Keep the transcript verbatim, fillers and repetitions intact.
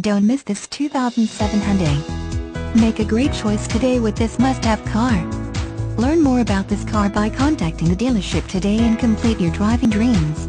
Don't miss this two thousand seven Hyundai. Make a great choice today with this must-have car. Learn more about this car by contacting the dealership today and complete your driving dreams.